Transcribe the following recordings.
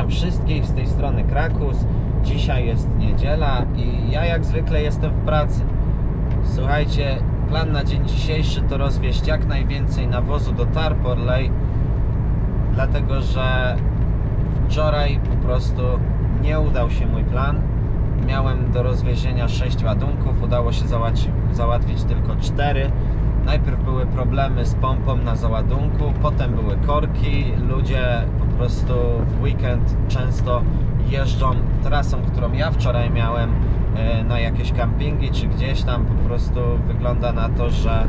Witam wszystkich, z tej strony Krakus. Dzisiaj jest niedziela i ja jak zwykle jestem w pracy. Słuchajcie, plan na dzień dzisiejszy to rozwieźć jak najwięcej nawozu do Tarporley, dlatego że wczoraj po prostu nie udał się mój plan. Miałem do rozwiezienia 6 ładunków, udało się załatwić tylko 4. Najpierw były problemy z pompą na załadunku, potem były korki, ludzie po prostu w weekend często jeżdżą trasą, którą ja wczoraj miałem, na jakieś kampingi czy gdzieś tam. Po prostu wygląda na to, że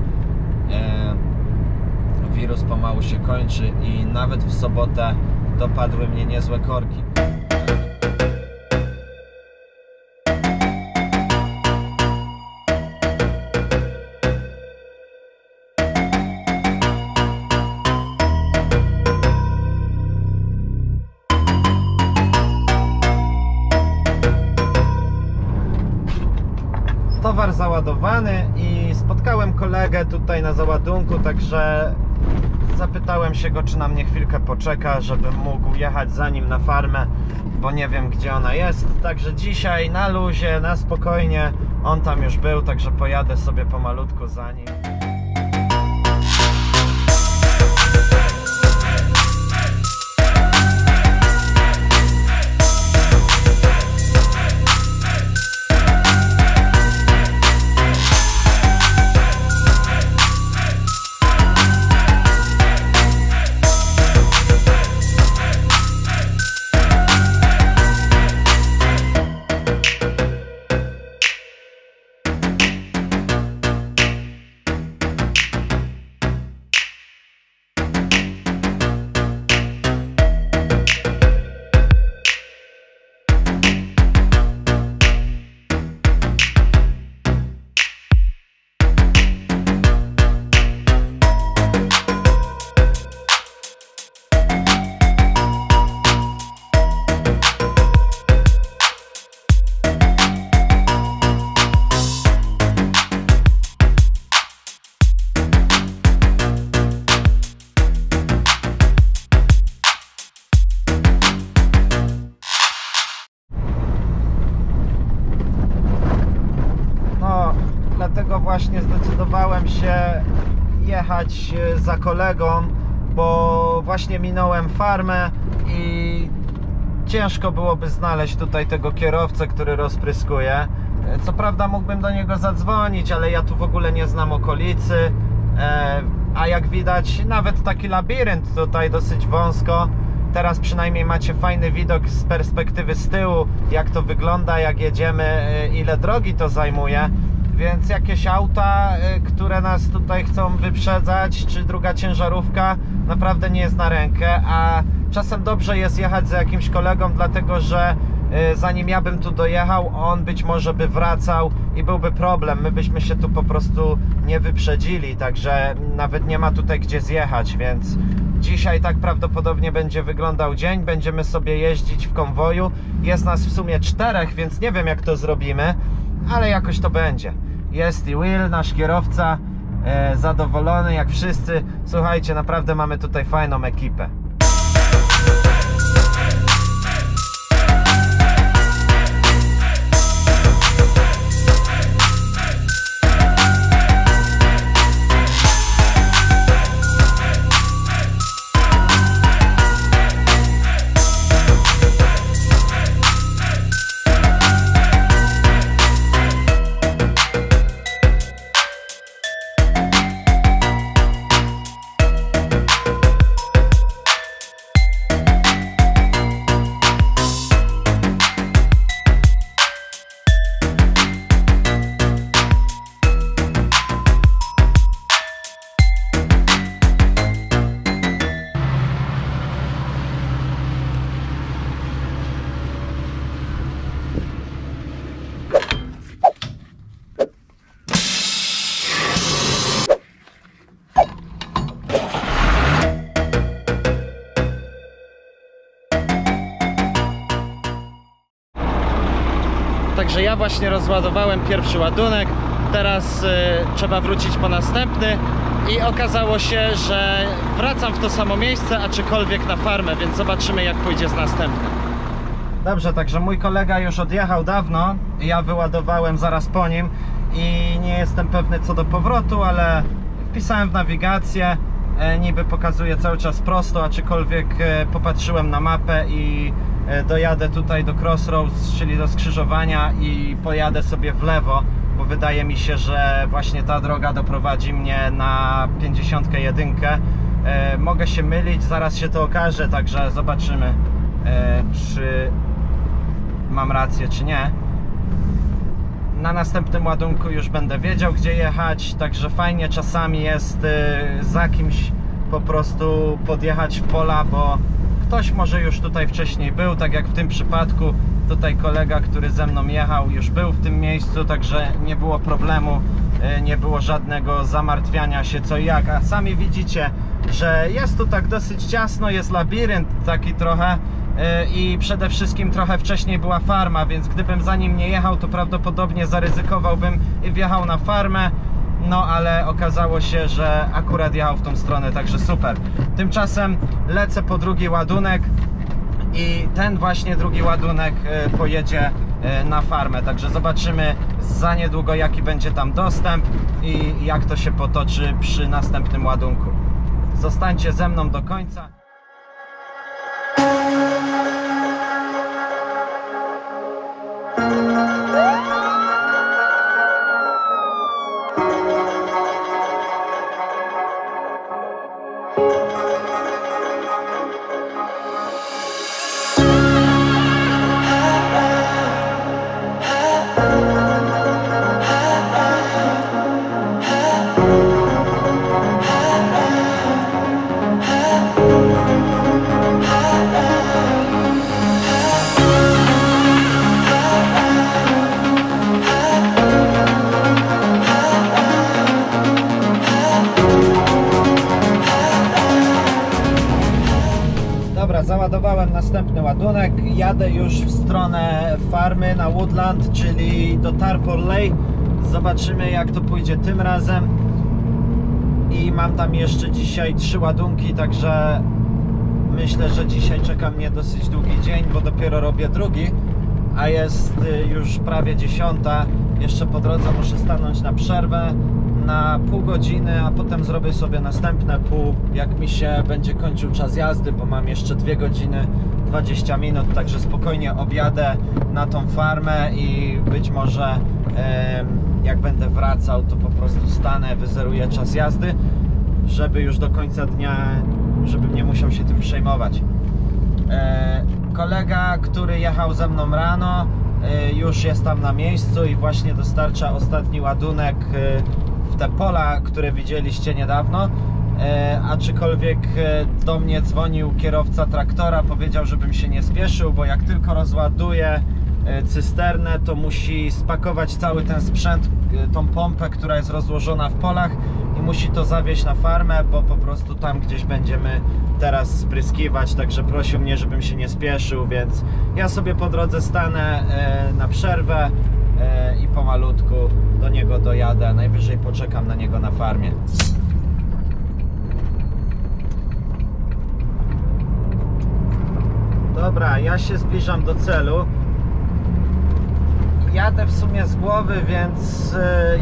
wirus pomału się kończy i nawet w sobotę dopadły mnie niezłe korki. Towar załadowany i spotkałem kolegę tutaj na załadunku, także zapytałem się go, czy na mnie chwilkę poczeka, żebym mógł jechać za nim na farmę, bo nie wiem, gdzie ona jest. Także dzisiaj na luzie, na spokojnie, on tam już był, także pojadę sobie pomalutku za nim. Dlatego właśnie zdecydowałem się jechać za kolegą, bo właśnie minąłem farmę i ciężko byłoby znaleźć tutaj tego kierowcę, który rozpryskuje. Co prawda mógłbym do niego zadzwonić, ale ja tu w ogóle nie znam okolicy, a jak widać nawet taki labirynt tutaj, dosyć wąsko. Teraz przynajmniej macie fajny widok z perspektywy z tyłu, jak to wygląda, jak jedziemy, ile drogi to zajmuje. Więc jakieś auta, które nas tutaj chcą wyprzedzać, czy druga ciężarówka, naprawdę nie jest na rękę. A czasem dobrze jest jechać za jakimś kolegą, dlatego że zanim ja bym tu dojechał, on być może by wracał i byłby problem. My byśmy się tu po prostu nie wyprzedzili, także nawet nie ma tutaj gdzie zjechać. Więc dzisiaj tak prawdopodobnie będzie wyglądał dzień. Będziemy sobie jeździć w konwoju. Jest nas w sumie 4, więc nie wiem, jak to zrobimy, ale jakoś to będzie. Jest i Will, nasz kierowca, zadowolony jak wszyscy. Słuchajcie, naprawdę mamy tutaj fajną ekipę. Także ja właśnie rozładowałem pierwszy ładunek, teraz trzeba wrócić po następny i okazało się, że wracam w to samo miejsce, aczkolwiek na farmę, więc zobaczymy, jak pójdzie z następnym. Dobrze, także mój kolega już odjechał dawno, ja wyładowałem zaraz po nim i nie jestem pewny co do powrotu, ale wpisałem w nawigację, niby pokazuje cały czas prosto, aczkolwiek popatrzyłem na mapę i dojadę tutaj do crossroads, czyli do skrzyżowania i pojadę sobie w lewo, bo wydaje mi się, że właśnie ta droga doprowadzi mnie na 51. Mogę się mylić, zaraz się to okaże, także zobaczymy, czy mam rację, czy nie. Na następnym ładunku już będę wiedział, gdzie jechać, także fajnie czasami jest za kimś po prostu podjechać w pola, bo ktoś może już tutaj wcześniej był, tak jak w tym przypadku. Tutaj kolega, który ze mną jechał, już był w tym miejscu, także nie było problemu, nie było żadnego zamartwiania się co i jak. A sami widzicie, że jest tu tak dosyć ciasno, jest labirynt taki trochę i przede wszystkim trochę wcześniej była farma, więc gdybym za nim nie jechał, to prawdopodobnie zaryzykowałbym i wjechał na farmę. No ale okazało się, że akurat jechał w tą stronę, także super. Tymczasem lecę po drugi ładunek i ten właśnie drugi ładunek pojedzie na farmę, także zobaczymy za niedługo jaki będzie tam dostęp i jak to się potoczy przy następnym ładunku. Zostańcie ze mną do końca. Załadowałem następny ładunek, jadę już w stronę farmy na Woodland, czyli do Tarporley. Zobaczymy jak to pójdzie tym razem i mam tam jeszcze dzisiaj 3 ładunki, także myślę, że dzisiaj czeka mnie dosyć długi dzień, bo dopiero robię drugi, a jest już prawie 10. Jeszcze po drodze muszę stanąć na przerwę na pół godziny, a potem zrobię sobie następne pół, jak mi się będzie kończył czas jazdy, bo mam jeszcze 2 godziny 20 minut, także spokojnie objadę na tą farmę i być może jak będę wracał, to po prostu stanę, wyzeruję czas jazdy, żeby już do końca dnia, żebym nie musiał się tym przejmować. Kolega, który jechał ze mną rano, już jest tam na miejscu i właśnie dostarcza ostatni ładunek w te pola, które widzieliście niedawno, aczkolwiek do mnie dzwonił kierowca traktora, powiedział, żebym się nie spieszył, bo jak tylko rozładuje cysternę, to musi spakować cały ten sprzęt, tą pompę, która jest rozłożona w polach i musi to zawieźć na farmę, bo po prostu tam gdzieś będziemy teraz spryskiwać, także prosił mnie, żebym się nie spieszył, więc ja sobie po drodze stanę na przerwę i pomalutku do niego dojadę, najwyżej poczekam na niego na farmie. Dobra, ja się zbliżam do celu. Jadę w sumie z głowy, więc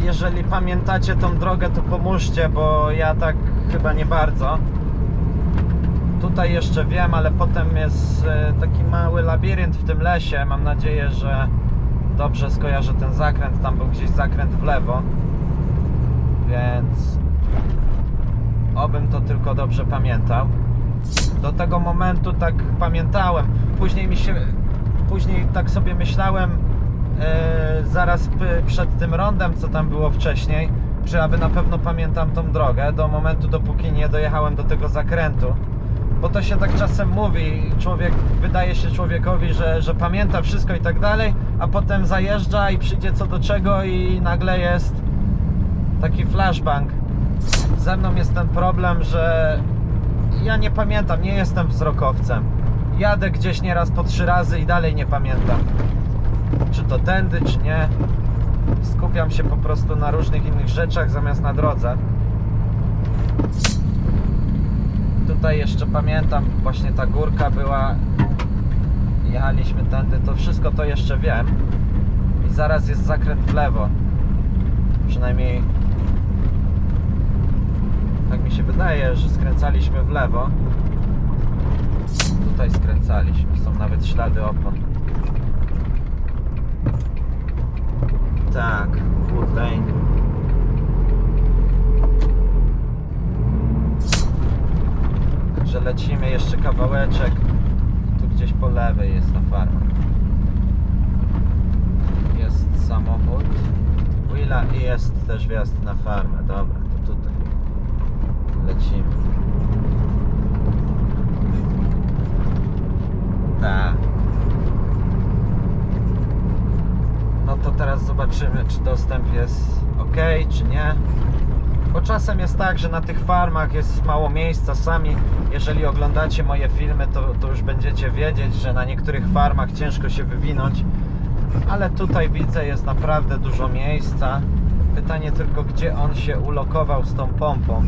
jeżeli pamiętacie tą drogę, to pomóżcie, bo ja tak chyba nie bardzo. Tutaj jeszcze wiem, ale potem jest taki mały labirynt w tym lesie. Mam nadzieję, że dobrze skojarzę ten zakręt. Tam był gdzieś zakręt w lewo, więc obym to tylko dobrze pamiętał. Do tego momentu tak pamiętałem. Później tak sobie myślałem, zaraz przed tym rondem, co tam było wcześniej, czy aby na pewno pamiętam tą drogę do momentu, dopóki nie dojechałem do tego zakrętu, bo to się tak czasem mówi, wydaje się człowiekowi, że pamięta wszystko i tak dalej, a potem zajeżdża i przyjdzie co do czego i nagle jest taki flashbang. Ze mną jest ten problem, że ja nie pamiętam, nie jestem wzrokowcem, jadę gdzieś nieraz po 3 razy i dalej nie pamiętam, czy to tędy, czy nie. Skupiam się po prostu na różnych innych rzeczach zamiast na drodze. Tutaj jeszcze pamiętam, właśnie ta górka była jechaliśmy tędy, to wszystko to jeszcze wiem. I zaraz jest zakręt w lewo. Przynajmniej tak mi się wydaje, że skręcaliśmy w lewo. Tutaj skręcaliśmy, są nawet ślady opon. Tak, Woodland. Także lecimy jeszcze kawałeczek. Tu gdzieś po lewej jest ta farma. Jest samochód Willa i jest też wjazd na farmę. Dobra, to tutaj lecimy. Tak. No to teraz zobaczymy, czy dostęp jest ok, czy nie. Bo czasem jest tak, że na tych farmach jest mało miejsca. Sami, jeżeli oglądacie moje filmy, to już będziecie wiedzieć, że na niektórych farmach ciężko się wywinąć. Ale tutaj widzę, jest naprawdę dużo miejsca. Pytanie tylko, gdzie on się ulokował z tą pompą.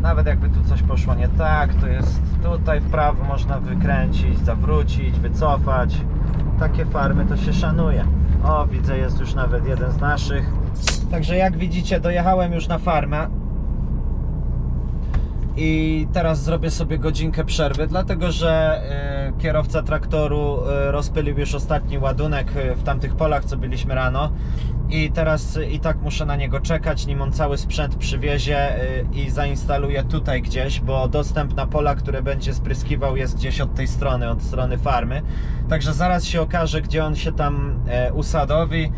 Nawet jakby tu coś poszło nie tak, to jest tutaj w prawo, można wykręcić, zawrócić, wycofać. Takie farmy to się szanuje. O, widzę, jest już nawet jeden z naszych. Także jak widzicie, dojechałem już na farmę i teraz zrobię sobie godzinkę przerwy, dlatego że kierowca traktoru rozpylił już ostatni ładunek w tamtych polach, co byliśmy rano, i teraz i tak muszę na niego czekać, nim on cały sprzęt przywiezie i zainstaluje tutaj gdzieś, bo dostęp na pola, które będzie spryskiwał, jest gdzieś od tej strony, od strony farmy. Także zaraz się okaże, gdzie on się tam usadowi.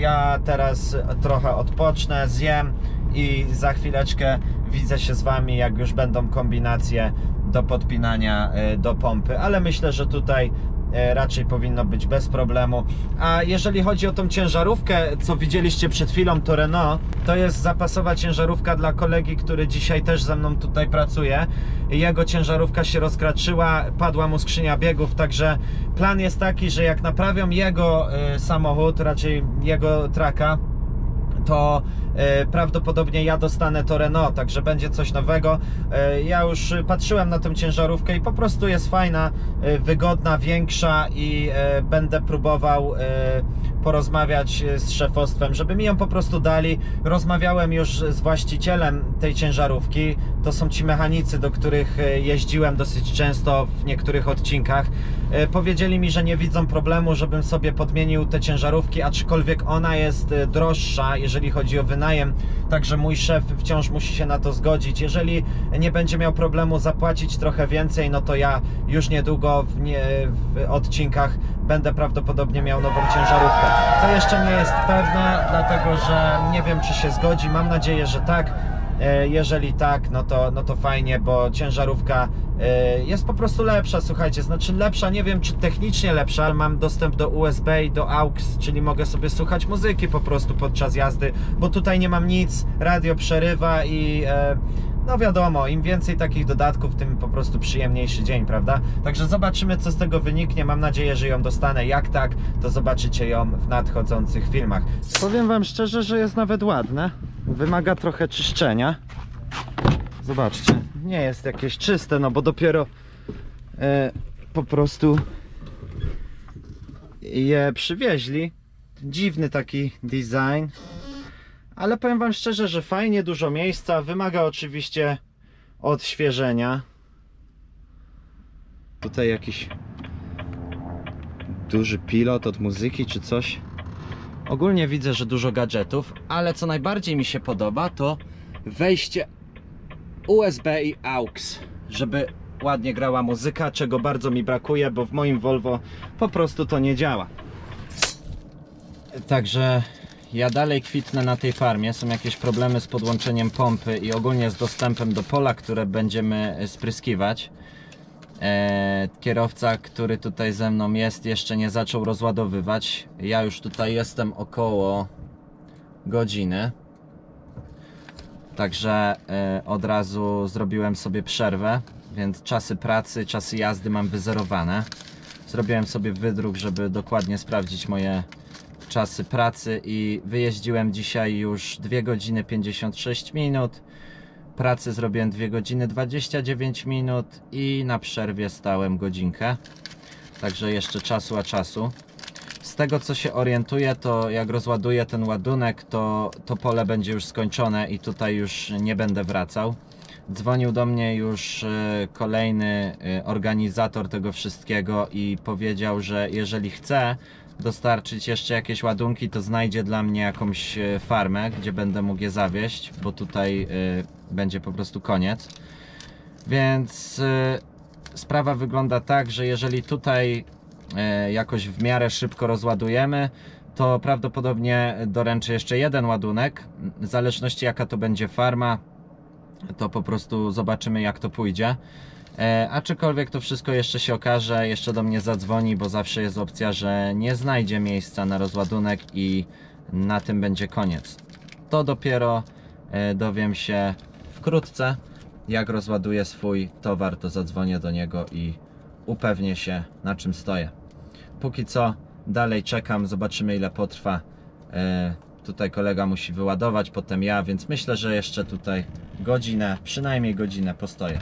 Ja teraz trochę odpocznę, zjem i za chwileczkę widzę się z wami, jak już będą kombinacje do podpinania do pompy, ale myślę, że tutaj raczej powinno być bez problemu. A jeżeli chodzi o tą ciężarówkę, co widzieliście przed chwilą, to Renault, to jest zapasowa ciężarówka dla kolegi, który dzisiaj też ze mną tutaj pracuje. Jego ciężarówka się rozkraczyła, padła mu skrzynia biegów, także plan jest taki, że jak naprawią jego samochód, raczej jego traka, to prawdopodobnie ja dostanę to Renault, także będzie coś nowego. Ja już patrzyłem na tą ciężarówkę i po prostu jest fajna, wygodna, większa i będę próbował porozmawiać z szefostwem, żeby mi ją po prostu dali. Rozmawiałem już z właścicielem tej ciężarówki, to są ci mechanicy, do których jeździłem dosyć często w niektórych odcinkach. Powiedzieli mi, że nie widzą problemu, żebym sobie podmienił te ciężarówki, aczkolwiek ona jest droższa, jeżeli chodzi o wynajem, także mój szef wciąż musi się na to zgodzić. Jeżeli nie będzie miał problemu zapłacić trochę więcej, no to ja już niedługo w odcinkach będę prawdopodobnie miał nową ciężarówkę. To jeszcze nie jest pewne, dlatego że nie wiem, czy się zgodzi. Mam nadzieję, że tak. Jeżeli tak, no to fajnie, bo ciężarówka jest po prostu lepsza, słuchajcie, znaczy lepsza, nie wiem czy technicznie lepsza, ale mam dostęp do USB i do AUX, czyli mogę sobie słuchać muzyki po prostu podczas jazdy, bo tutaj nie mam nic, radio przerywa i no wiadomo, im więcej takich dodatków, tym po prostu przyjemniejszy dzień, prawda? Także zobaczymy, co z tego wyniknie. Mam nadzieję, że ją dostanę. Jak tak, to zobaczycie ją w nadchodzących filmach. Powiem wam szczerze, że jest nawet ładne. Wymaga trochę czyszczenia. Zobaczcie, nie jest jakieś czyste, no bo dopiero po prostu je przywieźli. Dziwny taki design. Ale powiem wam szczerze, że fajnie, dużo miejsca, wymaga oczywiście odświeżenia. Tutaj jakiś duży pilot od muzyki czy coś. Ogólnie widzę, że dużo gadżetów, ale co najbardziej mi się podoba, to wejście USB i AUX, żeby ładnie grała muzyka, czego bardzo mi brakuje, bo w moim Volvo po prostu to nie działa. Także ja dalej kwitnę na tej farmie, są jakieś problemy z podłączeniem pompy i ogólnie z dostępem do pola, które będziemy spryskiwać. Kierowca, który tutaj ze mną jest, jeszcze nie zaczął rozładowywać. Ja już tutaj jestem około godziny. Także od razu zrobiłem sobie przerwę, więc czasy pracy, czasy jazdy mam wyzerowane. Zrobiłem sobie wydruk, żeby dokładnie sprawdzić moje czasy pracy i wyjeździłem dzisiaj już 2 godziny 56 minut. Pracy zrobiłem 2 godziny 29 minut i na przerwie stałem godzinkę. Także jeszcze czasu, a czasu. Z tego co się orientuję, to jak rozładuję ten ładunek, to pole będzie już skończone i tutaj już nie będę wracał. Dzwonił do mnie już kolejny organizator tego wszystkiego i powiedział, że jeżeli chcę dostarczyć jeszcze jakieś ładunki, to znajdzie dla mnie jakąś farmę, gdzie będę mógł je zawieźć, bo tutaj będzie po prostu koniec. Więc sprawa wygląda tak, że jeżeli tutaj jakoś w miarę szybko rozładujemy, to prawdopodobnie doręczę jeszcze jeden ładunek. W zależności jaka to będzie farma, to po prostu zobaczymy jak to pójdzie. A czykolwiek to wszystko jeszcze się okaże, jeszcze do mnie zadzwoni, bo zawsze jest opcja, że nie znajdzie miejsca na rozładunek i na tym będzie koniec. To dopiero dowiem się wkrótce. Jak rozładuję swój towar, to zadzwonię do niego i upewnię się, na czym stoję. Póki co dalej czekam, zobaczymy ile potrwa. Tutaj kolega musi wyładować, potem ja, więc myślę, że jeszcze tutaj godzinę, przynajmniej godzinę postoję.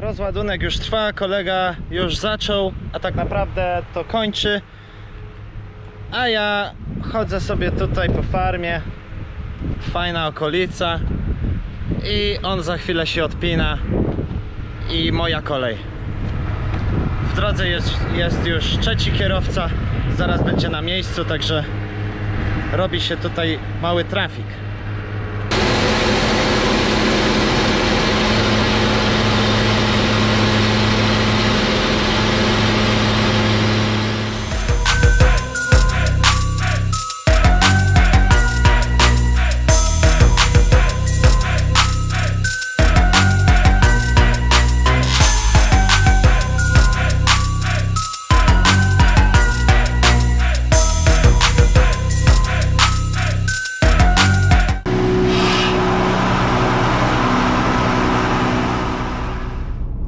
Rozładunek już trwa, kolega już zaczął, a tak naprawdę to kończy. A ja chodzę sobie tutaj po farmie. Fajna okolica. I on za chwilę się odpina. I moja kolej. W drodze jest już trzeci kierowca. Zaraz będzie na miejscu, także robi się tutaj mały trafik.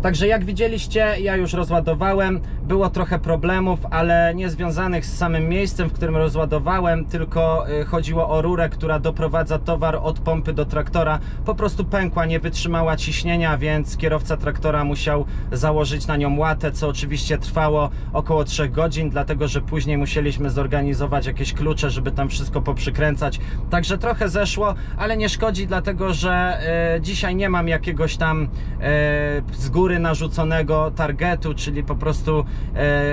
Także jak widzieliście, ja już rozładowałem, było trochę problemów, ale nie związanych z samym miejscem, w którym rozładowałem, tylko chodziło o rurę, która doprowadza towar od pompy do traktora. Po prostu pękła, nie wytrzymała ciśnienia, więc kierowca traktora musiał założyć na nią łatę, co oczywiście trwało około 3 godzin, dlatego że później musieliśmy zorganizować jakieś klucze, żeby tam wszystko poprzykręcać. Także trochę zeszło, ale nie szkodzi, dlatego że dzisiaj nie mam jakiegoś tam z góry narzuconego targetu, czyli po prostu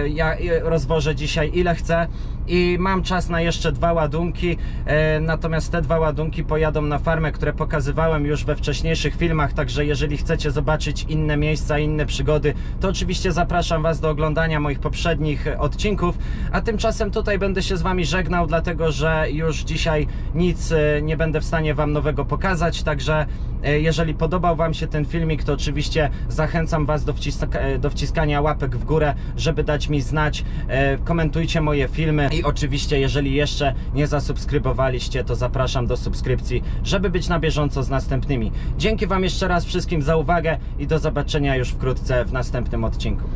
ja rozwożę dzisiaj ile chcę i mam czas na jeszcze 2 ładunki, natomiast te 2 ładunki pojadą na farmę, które pokazywałem już we wcześniejszych filmach, także jeżeli chcecie zobaczyć inne miejsca, inne przygody, to oczywiście zapraszam Was do oglądania moich poprzednich odcinków, a tymczasem tutaj będę się z Wami żegnał, dlatego że już dzisiaj nic nie będę w stanie Wam nowego pokazać, także jeżeli podobał Wam się ten filmik, to oczywiście zachęcam Was do wciskania łapek w górę, żeby dać mi znać, komentujcie moje filmy i oczywiście jeżeli jeszcze nie zasubskrybowaliście, to zapraszam do subskrypcji, żeby być na bieżąco z następnymi. Dzięki Wam jeszcze raz wszystkim za uwagę i do zobaczenia już wkrótce w następnym odcinku.